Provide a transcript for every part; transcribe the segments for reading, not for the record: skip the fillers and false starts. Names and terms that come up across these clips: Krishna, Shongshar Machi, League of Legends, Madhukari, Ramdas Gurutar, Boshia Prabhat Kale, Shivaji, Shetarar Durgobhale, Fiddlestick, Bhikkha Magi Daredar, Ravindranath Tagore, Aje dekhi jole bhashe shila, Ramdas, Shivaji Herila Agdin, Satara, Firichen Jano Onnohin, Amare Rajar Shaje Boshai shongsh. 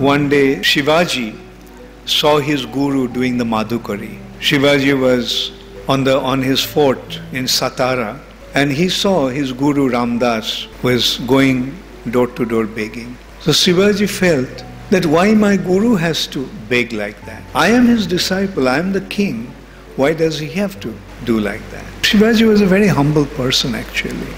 One day Shivaji saw his guru doing the Madhukari. Shivaji was on his fort in Satara, and he saw his guru Ramdas was going door to door begging. So Shivaji felt that why my guru has to beg like that? I am his disciple, I am the king. Why does he have to do like that? Shivaji was a very humble person actually,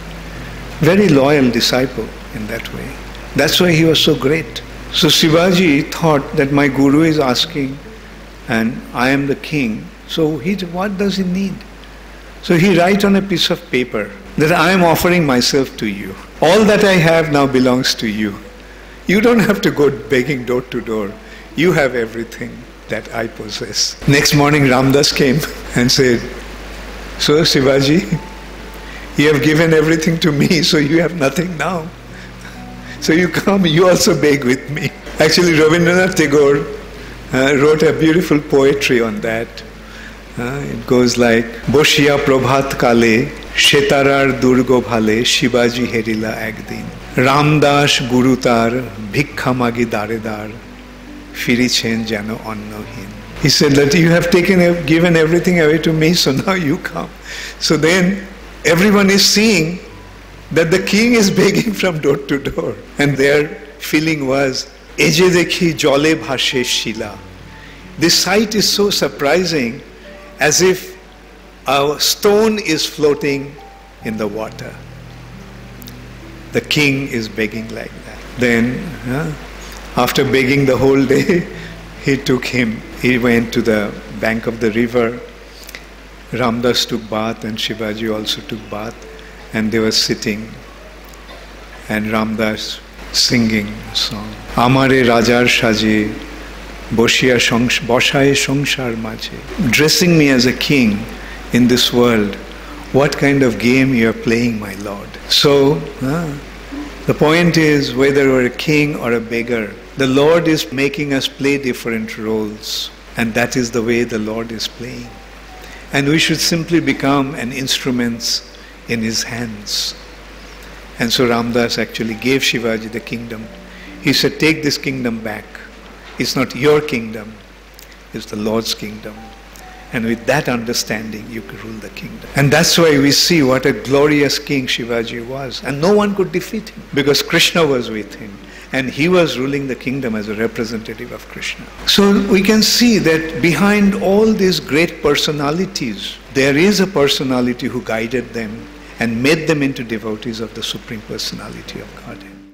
very loyal disciple in that way. That's why he was so great. So Shivaji thought that my guru is asking and I am the king, so what does he need? So he writes on a piece of paper that I am offering myself to you. All that I have now belongs to you. You don't have to go begging door to door. You have everything that I possess. Next morning Ramdas came and said, so Shivaji, you have given everything to me, so you have nothing now. So you come, you also beg with me. Actually Ravindranath Tagore wrote a beautiful poetry on that. It goes like, Boshia Prabhat Kale, Shetarar Durgobhale, Shivaji Herila Agdin. Ramdas Gurutar, Bhikkha Magi Daredar, Firichen Jano Onnohin. He said that you have given everything away to me, so now you come. So then everyone is seeing that the king is begging from door to door. And their feeling was, Aje dekhi jole bhashe shila. This sight is so surprising, as if a stone is floating in the water. The king is begging like that. Then, after begging the whole day, he went to the bank of the river. Ramdas took bath and Shivaji also took bath, and they were sitting and Ramdas singing a song. Amare Rajar Shaje Boshai shongsh, shongshar Machi. Dressing me as a king in this world, what kind of game you are playing, my lord? So, the point is, whether you are a king or a beggar, the Lord is making us play different roles, and that is the way the Lord is playing. And we should simply become an instrument in His hands. And so Ramdas actually gave Shivaji the kingdom. He said, take this kingdom back. It's not your kingdom, it's the Lord's kingdom. And with that understanding, you could rule the kingdom. And that's why we see what a glorious king Shivaji was. And no one could defeat him, because Krishna was with him. And he was ruling the kingdom as a representative of Krishna. So we can see that behind all these great personalities, there is a personality who guided them and made them into devotees of the Supreme Personality of Godhead.